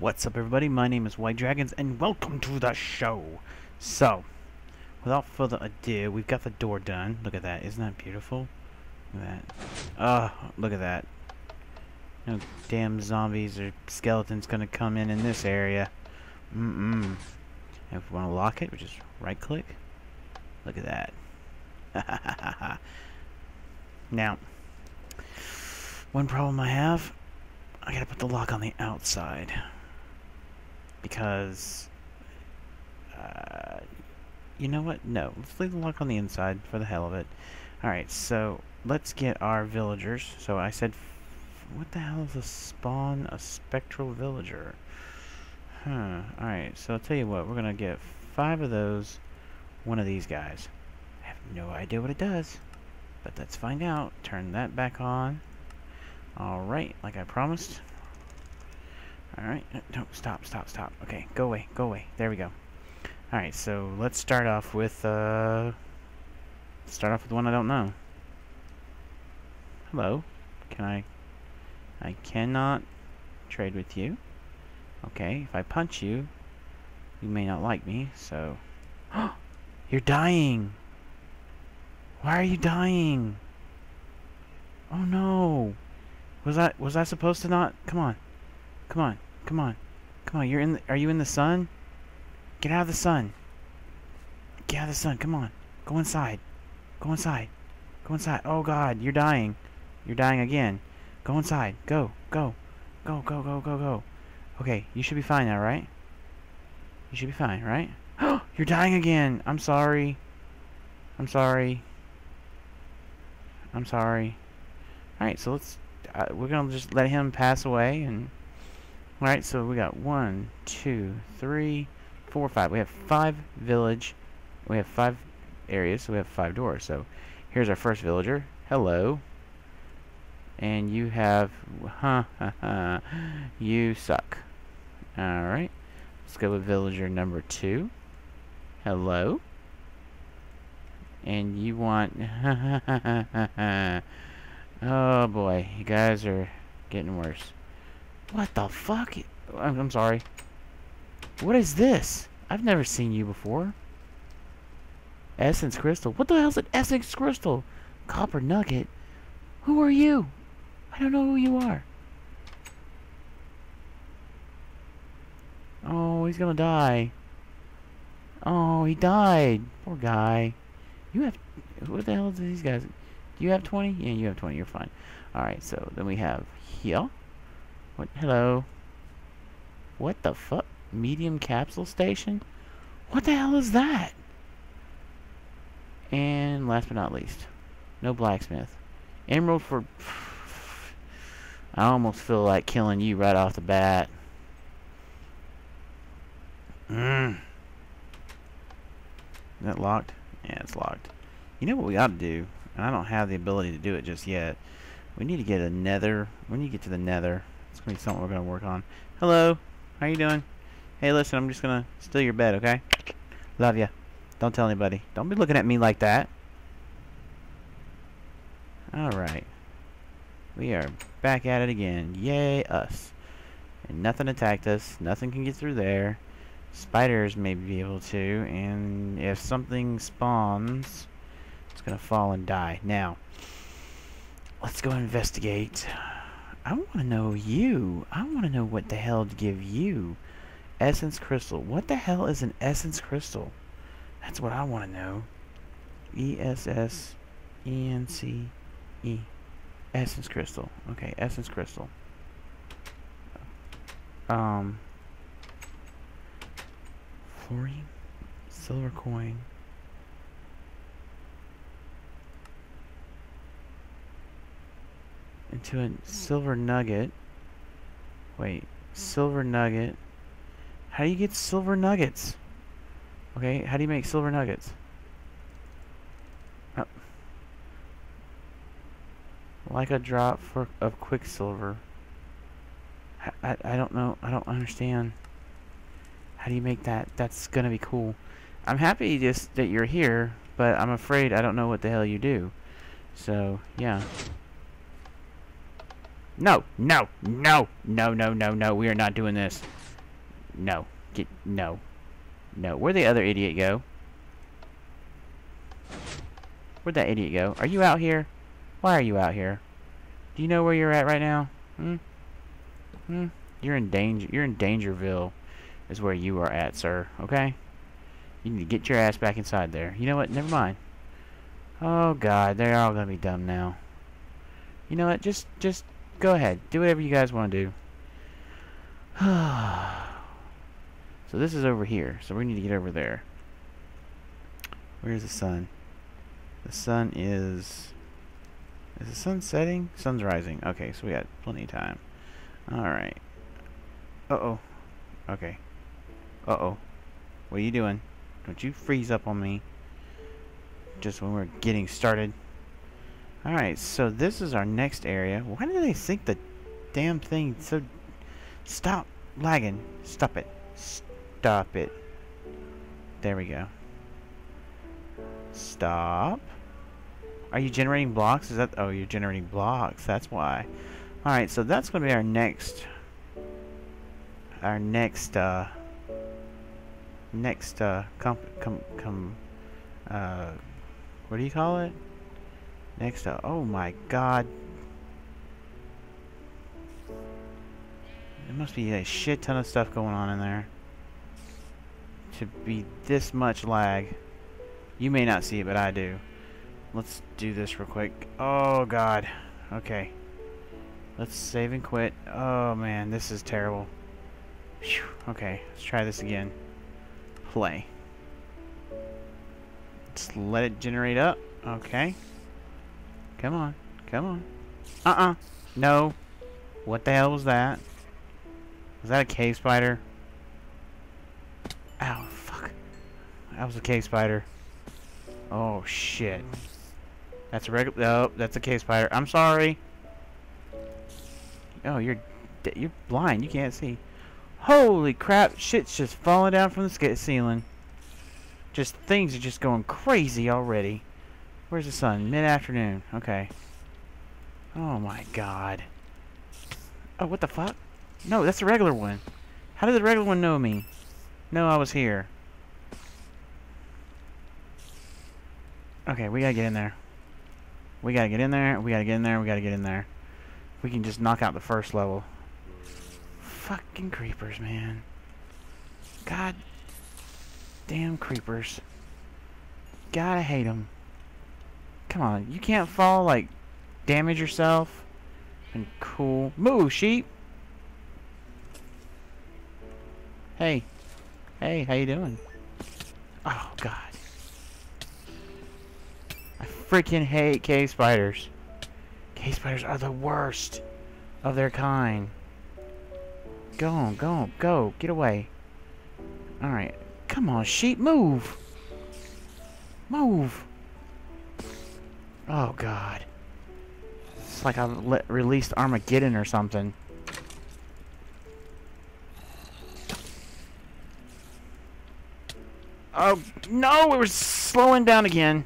What's up, everybody? My name is Whitedragonzz, and welcome to the show! So, without further ado, we've got the door done. Look at that. Isn't that beautiful? Look at that. Look at that. No damn zombies or skeletons gonna come in this area. If we want to lock it, we just right-click. Look at that. Now, one problem I have, I gotta put the lock on the outside because you know what? No, let's leave the lock on the inside for the hell of it. All right, so let's get our villagers. So I said, what the hell is a spawn? A spectral villager? Huh. All right, so I'll tell you what. We're gonna get 5 of those. One of these guys. I have no idea what it does, but let's find out. Turn that back on. Alright, like I promised. Alright, no, stop. Okay, go away. There we go. Alright, so let's start off with one I don't know. Hello. Can I cannot trade with you. Okay, if I punch you, you may not like me, so... You're dying! Why are you dying? Oh no! Was I supposed to not? Come on. Are you in the sun? Get out of the sun. Come on. Go inside. Oh God, you're dying. You're dying again. Go inside. Go. Okay, you should be fine now, right? You're dying again. I'm sorry. All right, so let's we're gonna just let him pass away. And all right, so we got 1, 2, 3, 4, 5. We have 5 village. We have 5 areas, so we have 5 doors. So here's our first villager. Hello. And you have, you suck. All right, let's go with villager number 2. Hello. And you want, oh boy, you guys are getting worse. What the fuck? I'm sorry. What is this? I've never seen you before. Essence crystal. What the hell is an essence crystal? Copper nugget. Who are you? I don't know who you are. Oh, he's gonna die. Oh, he died. Poor guy. You have. What the hell are these guys? You have 20? Yeah, you have 20. You're fine. Alright, so then we have here. What? Hello. What the fuck? Medium capsule station? What the hell is that? And last but not least, no blacksmith. Emerald for... I almost feel like killing you right off the bat. Is that locked? Yeah, it's locked. You know what we ought to do? And I don't have the ability to do it just yet. We need to get a nether. When you get to the nether, it's going to be something we're going to work on. Hello. How you doing? Hey, listen, I'm just going to steal your bed, okay? Love ya. Don't tell anybody. Don't be looking at me like that. Alright. We are back at it again. Yay, us. And nothing attacked us. Nothing can get through there. Spiders may be able to. And if something spawns... it's gonna fall and die. Now, let's go investigate. I want to know you. I want to know what the hell to give you. Essence crystal. What the hell is an essence crystal? That's what I want to know. E-S-S-E-N-C-E. Essence crystal. Okay, essence crystal. Fluorine? Silver coin. Into a silver nugget. Wait, silver nugget. How do you get silver nuggets? Okay, how do you make silver nuggets? Oh. Like a drop of quicksilver. I don't know. I don't understand. How do you make that? That's gonna be cool. I'm happy just that you're here, but I'm afraid I don't know what the hell you do. So yeah. No, we are not doing this. No. Get... No. No. Where'd the other idiot go? Where'd that idiot go? Are you out here? Why are you out here? Do you know where you're at right now? Hmm? Hmm? You're in danger. You're in Dangerville is where you are at, sir. Okay? You need to get your ass back inside there. You know what? Never mind. Oh, God. They're all gonna be dumb now. You know what? Just go ahead. Do whatever you guys want to do. So this is over here. So we need to get over there. Where's the sun? The sun is... Is the sun setting? Sun's rising. Okay, so we got plenty of time. Alright. Uh-oh. Okay. Uh-oh. What are you doing? Don't you freeze up on me. Just when we're getting started. Alright, so this is our next area. Why do they think the damn thing so... Stop lagging. Stop it. Stop it. There we go. Stop. Are you generating blocks? Is that... Oh, you're generating blocks. That's why. Alright, so that's going to be our next... what do you call it? Next oh my god. There must be a shit ton of stuff going on in there. To be this much lag. You may not see it, but I do. Let's do this real quick. Oh, God. Okay. Let's save and quit. Oh, man. This is terrible. Whew. Okay. Let's try this again. Play. Let's let it generate up. Okay. Come on. Come on. Uh-uh. No. What the hell was that? Was that a cave spider? Ow, fuck. That was a cave spider. Oh, shit. That's a regular... Oh, that's a cave spider. I'm sorry. Oh, you're blind. You can't see. Holy crap. Shit's just falling down from the ceiling. Just things are just going crazy already. Where's the sun? Mid-afternoon. Okay. Oh, my God. Oh, what the fuck? No, that's a regular one. How did the regular one know me? No, I was here. Okay, we gotta get in there. We gotta get in there. We gotta get in there. We gotta get in there. We can just knock out the first level. Fucking creepers, man. God damn creepers. Gotta hate them. Come on, you can't fall, like, damage yourself. And cool. Move, sheep! Hey. Hey, how you doing? Oh, God. Freaking hate cave spiders. Cave spiders are the worst of their kind. Go on, go on, go. Get away. Alright. Come on, sheep. Move. Move. Oh, God. It's like I've released Armageddon or something. Oh, no! We're slowing down again.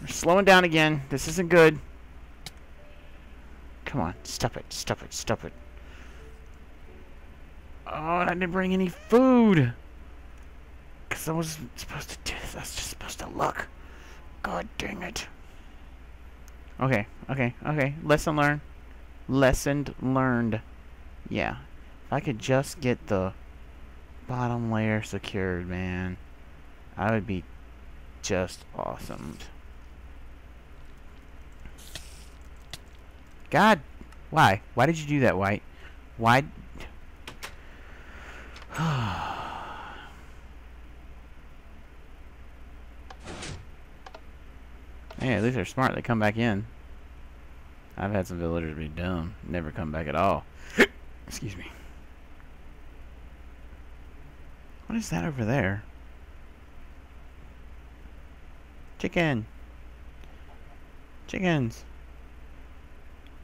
We're slowing down again. This isn't good. Come on. Stop it. Stop it. Stop it. Oh, I didn't bring any food. Because I wasn't supposed to do this. I was just supposed to look. God dang it. Okay. Okay. Okay. Lesson learned. Lesson learned. Yeah. If I could just get the bottom layer secured, man, I would be just awesome. God, why? Why did you do that, White? Why? Hey, at least they're smart. They come back in. I've had some villagers be dumb. Never come back at all. Excuse me. What is that over there? Chicken. Chickens.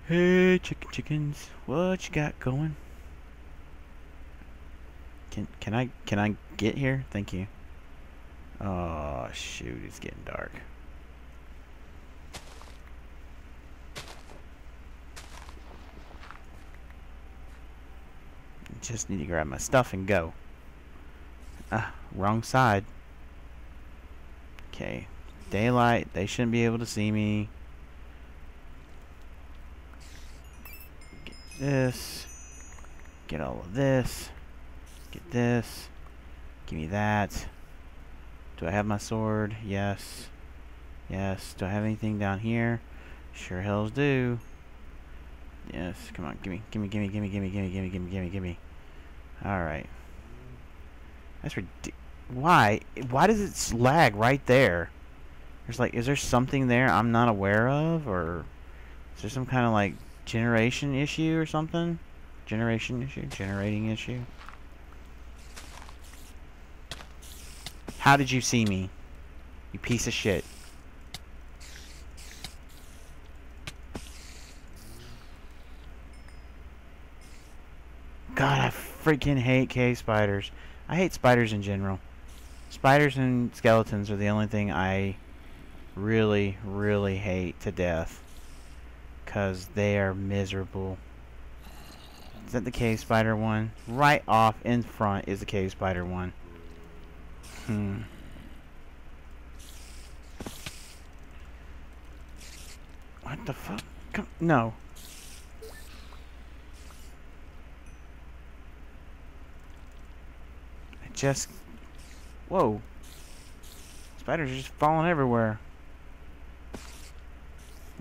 Hey, chickens, what you got going? Can I get here? Thank you. Oh shoot, it's getting dark. just need to grab my stuff and go. Wrong side. Okay. Daylight. They shouldn't be able to see me. Get this. Get all of this. Get this. Give me that. Do I have my sword? Yes. Yes. Do I have anything down here? Sure hells do. Yes. Come on. Gimme. Gimme. Gimme. Gimme. Gimme. Gimme. Gimme. Gimme. Gimme. Gimme. All right. That's ridiculous. Why? Why does it lag right there? There's like, is there something there I'm not aware of, or is there some kind of like generation issue or something? Generation issue? Generating issue? How did you see me? You piece of shit. God, I freaking hate cave spiders. I hate spiders in general. Spiders and skeletons are the only thing I really, really hate to death. 'Cause they are miserable. Is that the cave spider one? Right off in front is the cave spider one. What the fuck? Come, no. I just... Whoa. Spiders are just falling everywhere.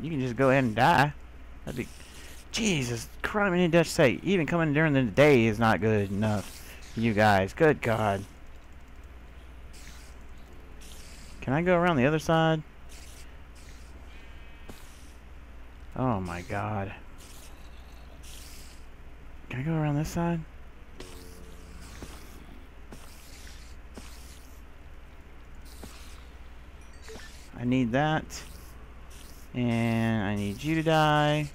You can just go ahead and die. That'd be... Jesus, crummy Dutch say, even coming during the day is not good enough for you guys. Good God. Can I go around the other side? Oh my God. Can I go around this side? I need that. And I need you to die.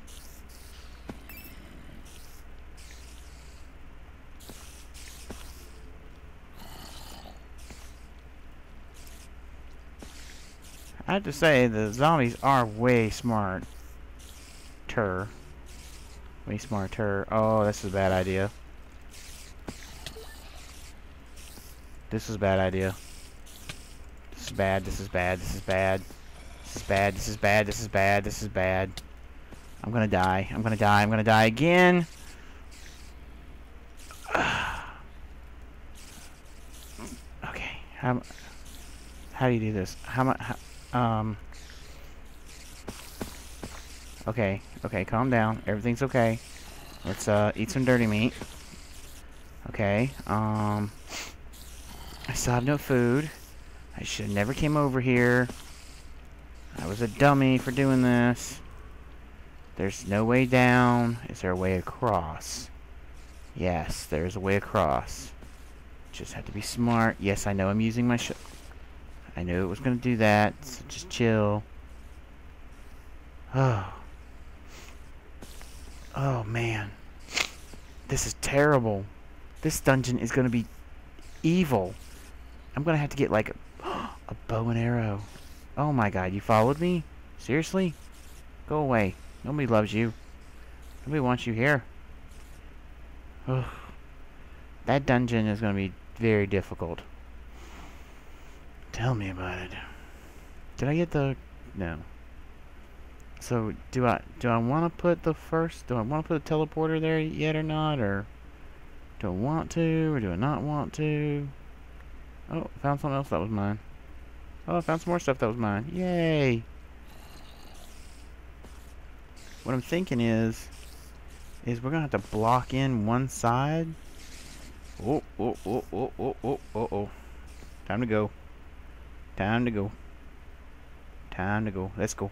I have to say, the zombies are way smarter. Way smarter. Oh, this is a bad idea. This is a bad idea. This is bad. This is bad. This is bad. This is bad. This is bad. This is bad. This is bad. I'm gonna die. I'm gonna die. I'm gonna die again. Okay. How do you do this? How much? Okay, okay, calm down. Everything's okay. Let's, eat some dirty meat. Okay, I still have no food. I should have never came over here. I was a dummy for doing this. There's no way down. Is there a way across? Yes, there's a way across. Just have to be smart. Yes, I know I'm using my I knew it was going to do that, so just chill. Oh. Oh, man. This is terrible. This dungeon is going to be evil. I'm going to have to get, like, a bow and arrow. Oh, my God. You followed me? Seriously? Go away. Nobody loves you. Nobody wants you here. Oh. That dungeon is going to be very difficult. Tell me about it. Did I get the... No. So, do I want to put the first... Do I want to put a teleporter there yet or not? Or do I want to? Or do I not want to? Oh, I found something else that was mine. Oh, I found some more stuff that was mine. Yay! What I'm thinking is we're going to have to block in one side. Oh, oh, oh, oh, oh, oh, oh, oh. Time to go. Time to go. Time to go. Let's go.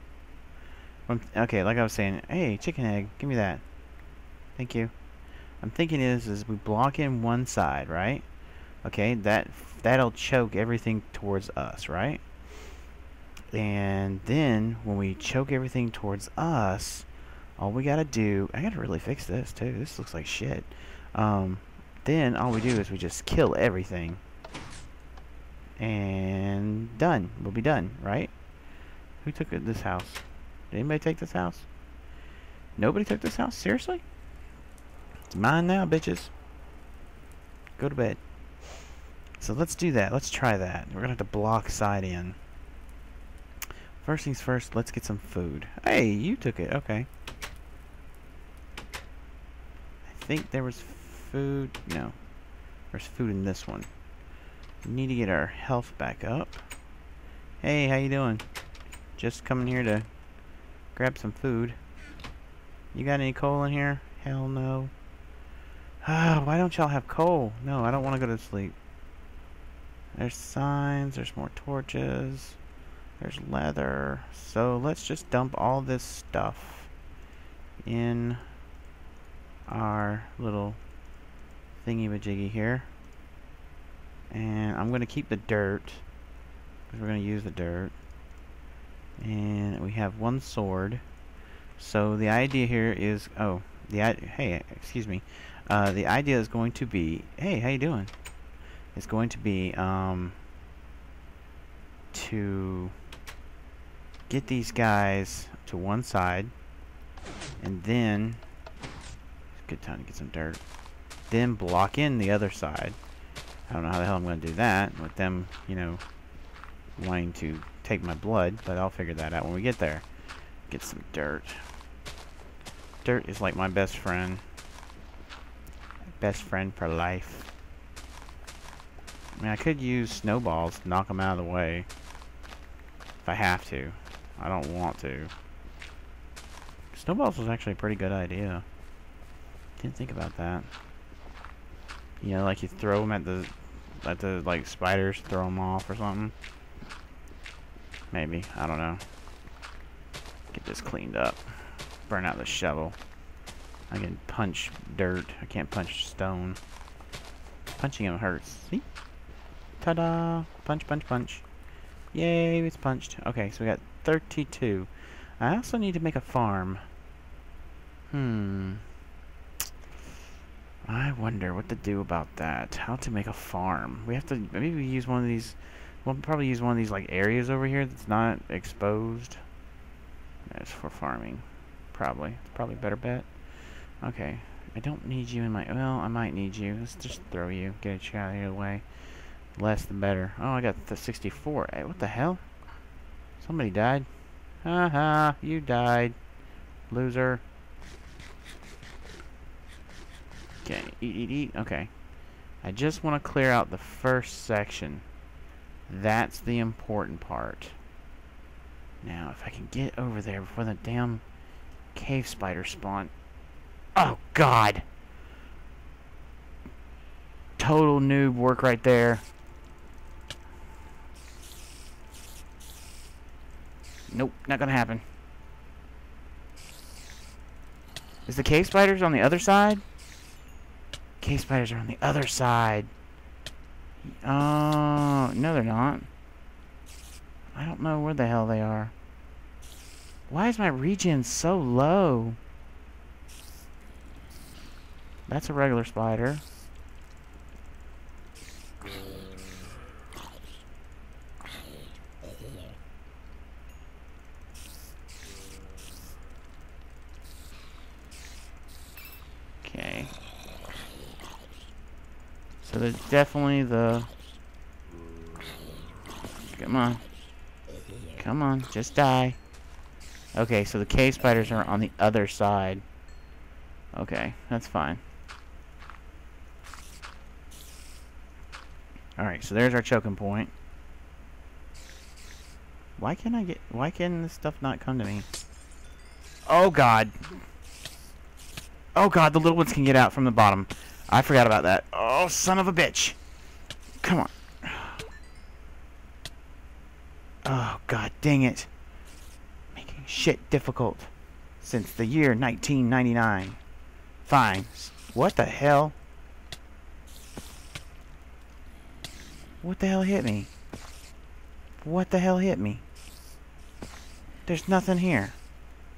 Okay, like I was saying, hey, chicken egg, give me that. Thank you. I'm thinking is we block in one side, right? Okay, that'll choke everything towards us, right? And then when we choke everything towards us, all we gotta do, I gotta really fix this too. This looks like shit. Then all we do is we just kill everything. And done. We'll be done, right? Who took this house? Did anybody take this house? Nobody took this house? Seriously? It's mine now, bitches. Go to bed. So let's do that. Let's try that. We're going to have to block side in. First things first, let's get some food. Hey, you took it. Okay. I think there was food. No. There's food in this one. We need to get our health back up. Hey, how you doing? Just coming here to grab some food. You got any coal in here? Hell no. Ah, why don't y'all have coal? No, I don't want to go to sleep. There's signs. There's more torches. There's leather. So let's just dump all this stuff in our little thingy-majiggy here. And I'm going to keep the dirt, because we're going to use the dirt. And we have one sword. So the idea here is, oh, hey, excuse me. The idea is going to be, hey, how you doing? It's going to be to get these guys to one side, and then it's a good time to get some dirt. Then block in the other side. I don't know how the hell I'm going to do that with them, you know, wanting to take my blood, but I'll figure that out when we get there. Get some dirt. Dirt is like my best friend. Best friend for life. I mean, I could use snowballs to knock them out of the way. If I have to. I don't want to. Snowballs was actually a pretty good idea. Didn't think about that. You know, like you throw them at the, like, spiders, throw them off or something. Maybe. I don't know. Get this cleaned up. Burn out the shovel. I can punch dirt. I can't punch stone. Punching him hurts. See? Ta-da! Punch, punch, punch. Yay, it's punched. Okay, so we got 32. I also need to make a farm. Hmm. I wonder what to do about that. How to make a farm. We have to maybe use one of these. We'll probably use one of these like areas over here that's not exposed. That's for farming. Probably. It's probably a better bet. Okay. I don't need you in my... Well, I might need you. Let's just throw you. Get you out of here the way. Less the better. Oh, I got the 64. Hey, what the hell? Somebody died. Haha, you died. Loser. Okay, eat, eat, eat. Okay. I just want to clear out the first section. That's the important part. Now, if I can get over there before the damn cave spider spawn. Oh, God! Total noob work right there. Nope, not gonna happen. Is the cave spiders on the other side? Cave spiders are on the other side. Oh, no they're not. I don't know where the hell they are. Why is my regen so low? That's a regular spider. Okay. So there's definitely the... Come on. Come on, just die. Okay, so the cave spiders are on the other side. Okay, that's fine. Alright, so there's our choking point. Why can't I get... Why can this stuff not come to me? Oh, God. Oh, God, the little ones can get out from the bottom. I forgot about that. Oh, son of a bitch. Come on. Oh, God dang it. Making shit difficult since the year 1999. Fine. What the hell? What the hell hit me? What the hell hit me? There's nothing here.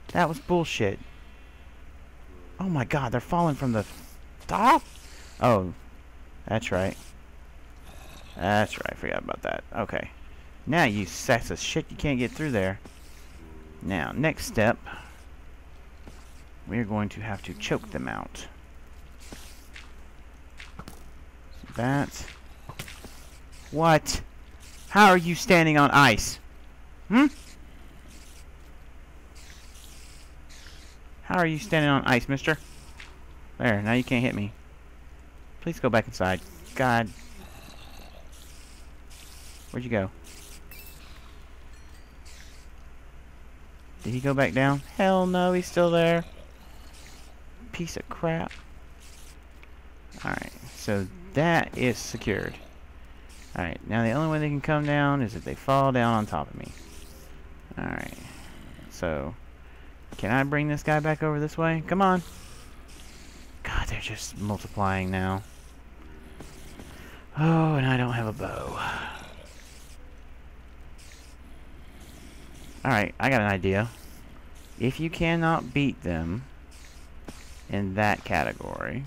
That was bullshit. Oh, my God. They're falling from the top? Oh, that's right. That's right. I forgot about that. Okay. Now you sacks of shit, you can't get through there. Now, next step, we're going to have to choke them out. So that. What? How are you standing on ice? Hmm? How are you standing on ice, mister? There, now you can't hit me. Please go back inside. God. Where'd you go? Did he go back down? Hell no, he's still there. Piece of crap. Alright, so that is secured. Alright, now the only way they can come down is if they fall down on top of me. Alright, so... can I bring this guy back over this way? Come on. God, they're just multiplying now. Oh, and I don't have a bow. Alright, I got an idea. If you cannot beat them in that category,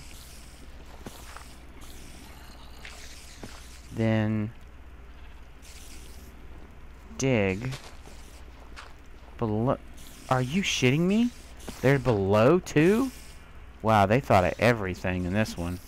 then dig below. Are you shitting me? They're below 2? Wow, they thought of everything in this one.